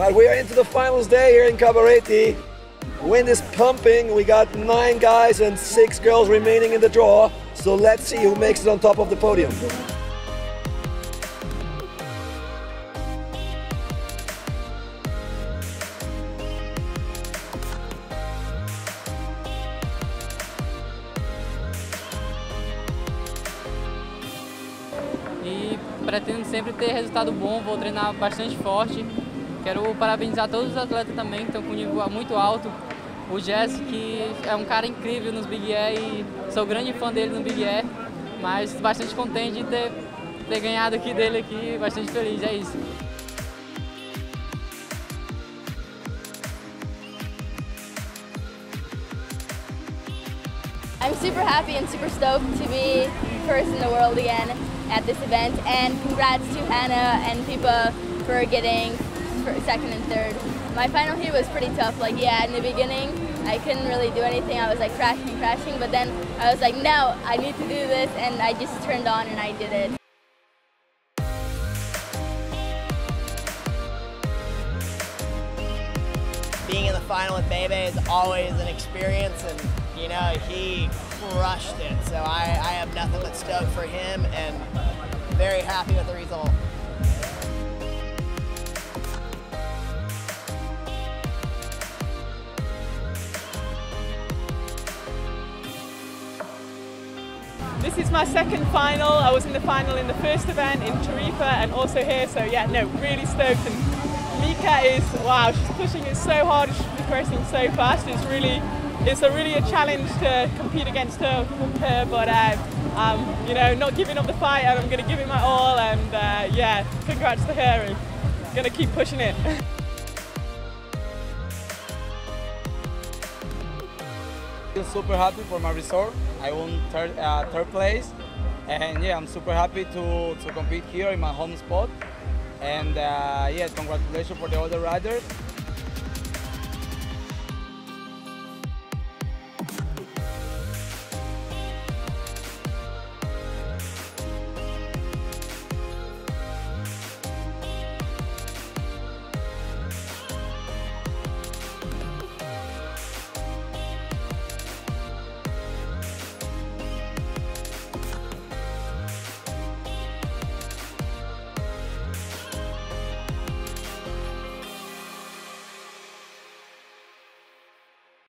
All right, we are into the finals day here in Cabarete. Wind is pumping. We got 9 guys and 6 girls remaining in the draw. So let's see who makes it on top of the podium. E pretendo sempre ter resultado bom, vou treinar bastante forte. Quero parabenizar todos os atletas também que estão com nível muito alto. O Jesse, que é um cara incrível nos Big Air e sou grande fã dele no Big Air, mas bastante contente de ter ganhado aqui dele aqui, bastante feliz, é isso. I'm super happy and super stoked to be first in the world again at this event, and congrats to Hannah and Pipa for getting second and third. My final heat was pretty tough. Like, yeah, in the beginning I couldn't really do anything. I was like crashing, but then I was like, no, I need to do this, and I just turned on and I did it. Being in the final with Bebe is always an experience, and you know, he crushed it. So I have nothing but stoked for him and very happy with the result. This is my second final. I was in the final in the first event in Tarifa and also here, so yeah, no, really stoked. And Mika is, wow, she's pushing it so hard, she's progressing so fast. It's really a challenge to compete against her, but I'm, you know, not giving up the fight, and I'm going to give it my all, and yeah, congrats to her, and I'm going to keep pushing it. I'm super happy for my result. I won third place, and yeah, I'm super happy to compete here in my home spot, and yeah, congratulations for the other riders.